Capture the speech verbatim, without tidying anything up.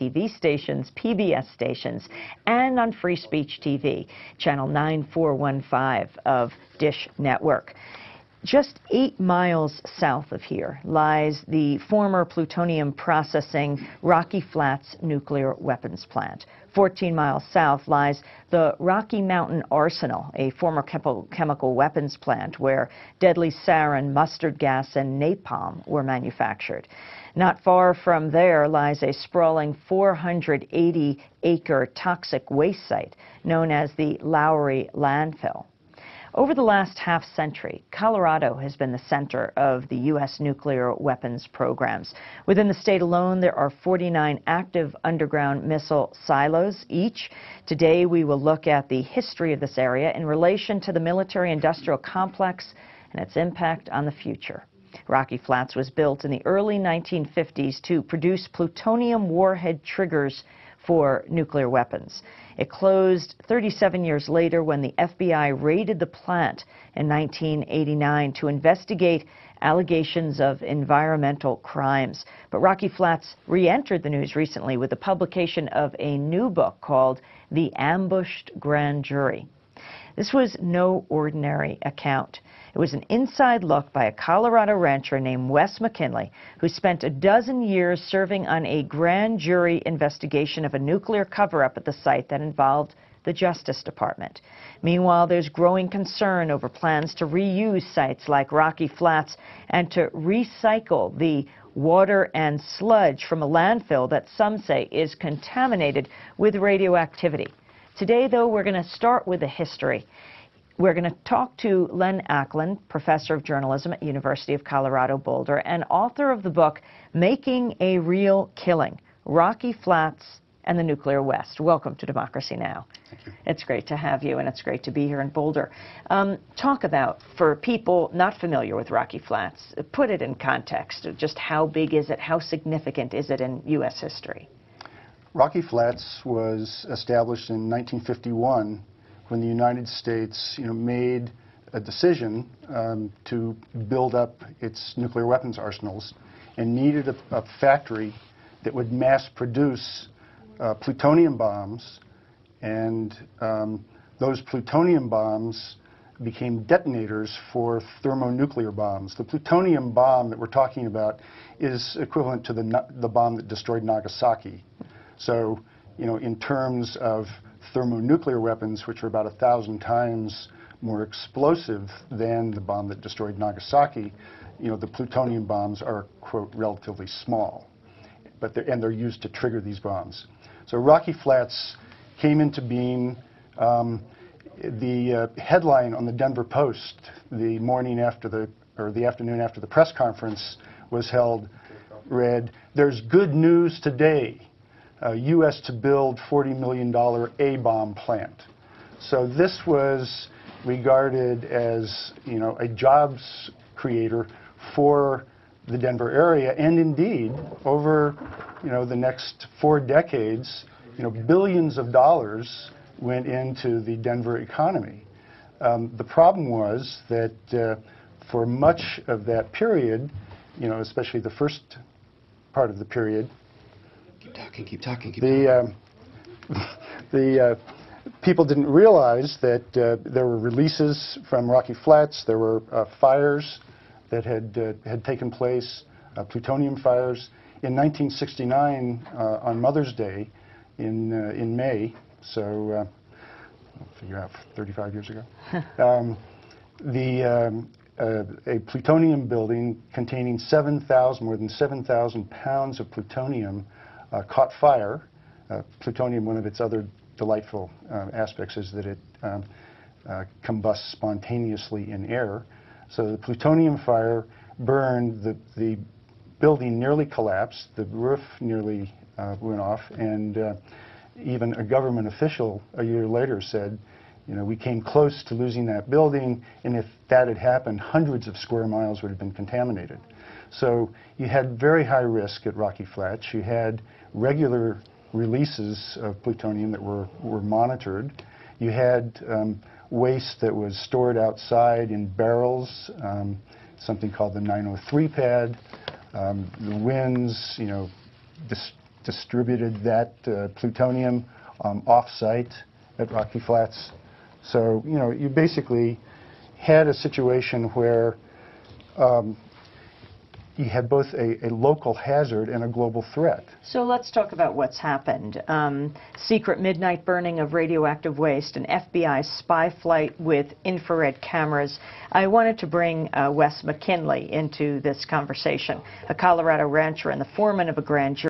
T V stations, P B S stations, and on Free Speech T V, channel nine four one five of Dish Network. Just eight miles south of here lies the former plutonium processing Rocky Flats nuclear weapons plant. fourteen miles south lies the Rocky Mountain Arsenal, a former chemical weapons plant where deadly sarin, mustard gas, and napalm were manufactured. Not far from there lies a sprawling four hundred eighty acre toxic waste site known as the Lowry Landfill. Over the last half century, Colorado has been the center of the U S nuclear weapons programs. Within the state alone, there are forty-nine active underground missile silos each. Today, we will look at the history of this area in relation to the military-industrial complex and its impact on the future. Rocky Flats was built in the early nineteen fifties to produce plutonium warhead triggers for nuclear weapons. It closed thirty-seven years later when the F B I raided the plant in nineteen eighty-nine to investigate allegations of environmental crimes. But Rocky Flats re-entered the news recently with the publication of a new book called The Ambushed Grand Jury. This was no ordinary account. It was an inside look by a Colorado rancher named Wes McKinley, who spent a dozen years serving on a grand jury investigation of a nuclear cover-up at the site that involved the Justice Department. Meanwhile, there's growing concern over plans to reuse sites like Rocky Flats and to recycle the water and sludge from a landfill that some say is contaminated with radioactivity. Today, though, we're going to start with the history. We're going to talk to Len Ackland, professor of journalism at University of Colorado, Boulder, and author of the book, Making a Real Killing, Rocky Flats and the Nuclear West. Welcome to Democracy Now! Thank you. It's great to have you, and it's great to be here in Boulder. Um, talk about, for people not familiar with Rocky Flats, put it in context. Just how big is it? How significant is it in U S history? Rocky Flats was established in nineteen fifty-one when the United States, you know, made a decision um, to build up its nuclear weapons arsenals and needed a, a factory that would mass produce uh, plutonium bombs, and um, those plutonium bombs became detonators for thermonuclear bombs. The plutonium bomb that we're talking about is equivalent to the, the bomb that destroyed Nagasaki. So, you know, in terms of thermonuclear weapons, which are about a thousand times more explosive than the bomb that destroyed Nagasaki, you know, the plutonium bombs are, quote, relatively small, but they're, and they're used to trigger these bombs. So Rocky Flats came into being. Um, the uh, headline on the Denver Post the morning after the, or the afternoon after the press conference was held read, "There's good news today. Uh, U S to build forty million dollar A-bomb plant." So this was regarded as, you know, a jobs creator for the Denver area, and indeed, over, you know, the next four decades, you know, billions of dollars went into the Denver economy. Um, the problem was that uh, for much of that period, you know, especially the first part of the period, Keep talking, keep talking, keep talking. The, uh, the uh, people didn't realize that uh, there were releases from Rocky Flats. There were uh, fires that had, uh, had taken place, uh, plutonium fires. In nineteen sixty-nine, uh, on Mother's Day in, uh, in May, so uh, I'll figure out thirty-five years ago, um, the, um, uh, a plutonium building containing seven thousand, more than seven thousand pounds of plutonium Uh, caught fire. Uh, plutonium, one of its other delightful uh, aspects is that it um, uh, combusts spontaneously in air. So the plutonium fire burned, the, the building nearly collapsed, the roof nearly uh, went off, and uh, even a government official a year later said, you know, we came close to losing that building, and if that had happened, hundreds of square miles would have been contaminated. So you had very high risk at Rocky Flats. You had regular releases of plutonium that were, were monitored. You had um, waste that was stored outside in barrels, um, something called the nine oh three pad. Um, the winds, you know, dis distributed that uh, plutonium um, off-site at Rocky Flats. So, you know, you basically had a situation where um, you had both a, a local hazard and a global threat. So let's talk about what's happened. Um, secret midnight burning of radioactive waste, an F B I spy flight with infrared cameras. I wanted to bring uh, Wes McKinley into this conversation, a Colorado rancher and the foreman of a grand jury.